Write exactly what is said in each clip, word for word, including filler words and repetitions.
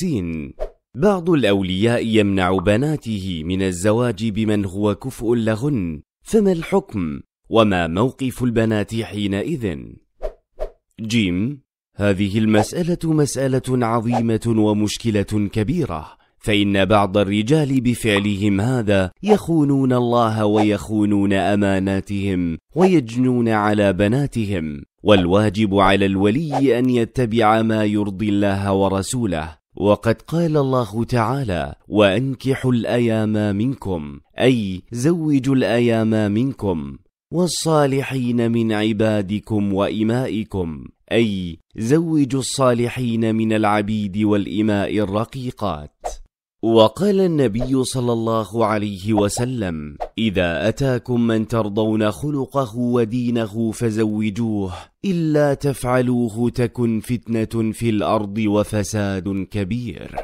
سين. بعض الأولياء يمنع بناته من الزواج بمن هو كفء لهن، فما الحكم؟ وما موقف البنات حينئذ؟ جيم: هذه المسألة مسألة عظيمة ومشكلة كبيرة، فإن بعض الرجال بفعلهم هذا يخونون الله ويخونون أماناتهم ويجنون على بناتهم، والواجب على الولي أن يتبع ما يرضي الله ورسوله. وقد قال الله تعالى: وأنكحوا الأيام منكم، أي زوجوا الأيام منكم، والصالحين من عبادكم وإمائكم، أي زوجوا الصالحين من العبيد والإماء الرقيقات. وقال النبي صلى الله عليه وسلم: إذا أتاكم من ترضون خلقه ودينه فزوجوه، إلا تفعلوه تكن فتنة في الأرض وفساد كبير.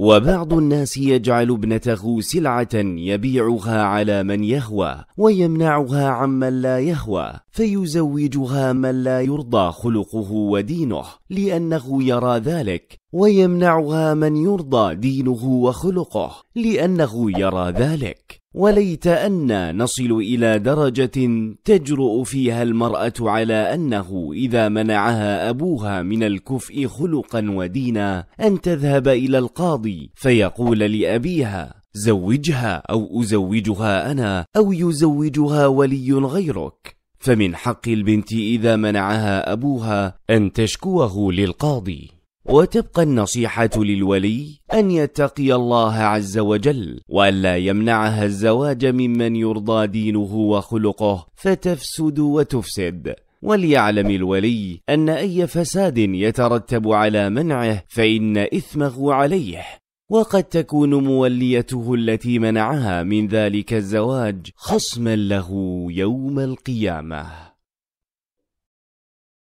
وبعض الناس يجعل ابنته سلعة يبيعها على من يهوى ويمنعها عمن لا يهوى، فيزوجها من لا يرضى خلقه ودينه لأنه يرى ذلك، ويمنعها من يرضى دينه وخلقه لأنه يرى ذلك. وليت أنا نصل إلى درجة تجرؤ فيها المرأة على أنه إذا منعها أبوها من الكفء خلقا ودينا أن تذهب إلى القاضي فيقول لأبيها: زوجها أو أزوجها أنا أو يزوجها ولي غيرك. فمن حق البنت إذا منعها أبوها أن تشكوه للقاضي. وتبقى النصيحة للولي أن يتقي الله عز وجل، وألا يمنعها الزواج ممن يرضى دينه وخلقه فتفسد وتفسد. وليعلم الولي أن أي فساد يترتب على منعه فإن إثمه عليه، وقد تكون موليته التي منعها من ذلك الزواج خصما له يوم القيامة.